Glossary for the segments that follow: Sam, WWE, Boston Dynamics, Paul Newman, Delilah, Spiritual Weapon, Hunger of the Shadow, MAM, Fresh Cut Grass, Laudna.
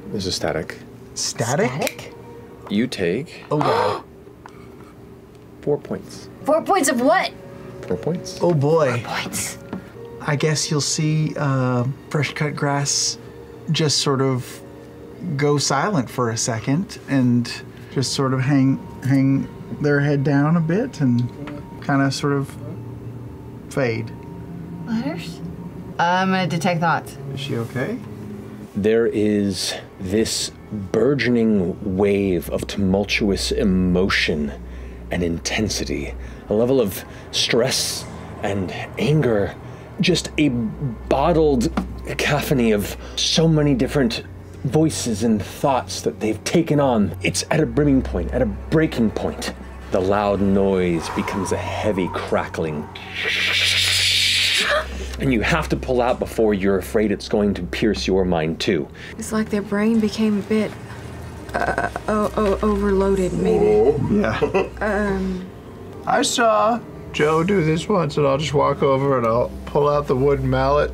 There's a static. Static? Static? You take... Oh, wow. 4 points. 4 points of what? 4 points. Oh, boy. 4 points. I guess you'll see Fresh Cut Grass just sort of go silent for a second and just sort of hang their head down a bit and kind of sort of fade. Letters? I'm gonna detect thoughts. Is she okay? There is this burgeoning wave of tumultuous emotion and intensity, a level of stress and anger, just a bottled cacophony of so many different voices and thoughts that they've taken on. It's at a brimming point, at a breaking point. The loud noise becomes a heavy crackling. And you have to pull out before you're afraid it's going to pierce your mind too. It's like their brain became a bit overloaded, maybe. Whoa. Yeah. I saw Joe do this once, and I'll just walk over and I'll pull out the wooden mallet.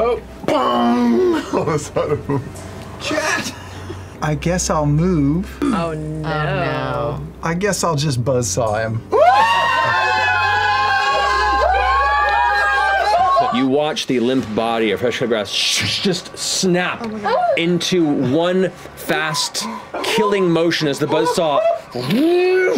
Oh, boom! All of a sudden, chat. I guess I'll move. Oh no! Oh, no. I guess I'll just buzzsaw him. You watch the limp body of Fresh Cut Grass just snap into one fast killing motion as the buzzsaw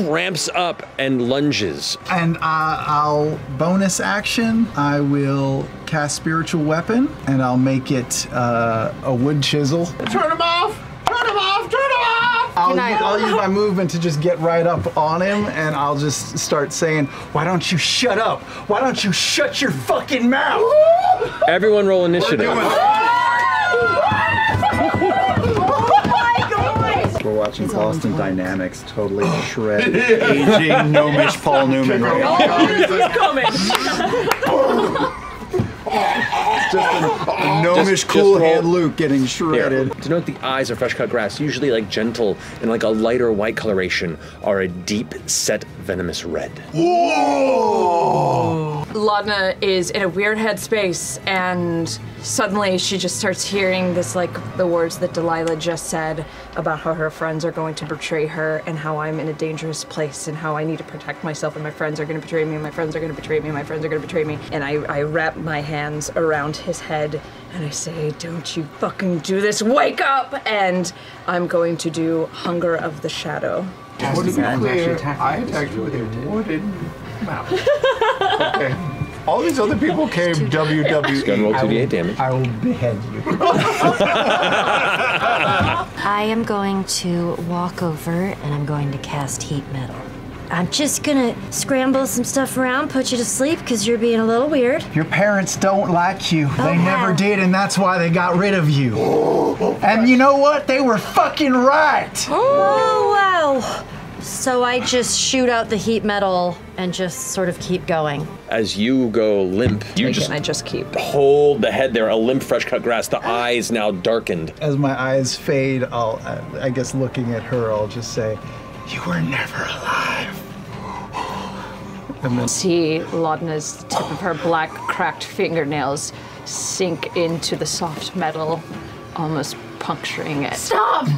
ramps up and lunges. And I'll bonus action. I will cast Spiritual Weapon, and I'll make it a wood chisel. Turn him off! Turn him off! Turn him off! I'll use my movement to just get right up on him, and I'll just start saying, "Why don't you shut up? Why don't you shut your fucking mouth?" Everyone roll initiative. Oh my God! We're watching Boston Dynamics totally shred, aging, gnomish Paul Newman right now. It's just a gnomish cool hand Luke getting shredded. Yeah. To note the eyes of Fresh Cut Grass, usually like gentle and like a lighter white coloration, are a deep set venomous red. Whoa! Laudna is in a weird headspace, and suddenly she just starts hearing this, like the words that Delilah just said about how her friends are going to betray her and how I'm in a dangerous place and how I need to protect myself and my friends are going to betray me and my friends are going to betray me and my friends are going to betray me. And I wrap my hands around his head and I say, "Don't you fucking do this, wake up!" And I'm going to do Hunger of the Shadow. Just to be clear, I attacked you with a wooden... Wow. Okay. All these other people came WWE. Gun roll 2d8 damage. I will behead you. I am going to walk over and I'm going to cast heat metal. I'm just gonna scramble some stuff around, put you to sleep, because you're being a little weird. Your parents don't like you. Oh, they never did, and that's why they got rid of you. And you know what? They were fucking right. Oh, wow. So I just shoot out the heat metal and just sort of keep going. As you go limp, hold the head there, a limp Fresh Cut Grass, the eyes now darkened. As my eyes fade, I guess looking at her, I'll just say, "You were never alive." And then see Laudna's tip of her black cracked fingernails sink into the soft metal, almost puncturing it. Stop!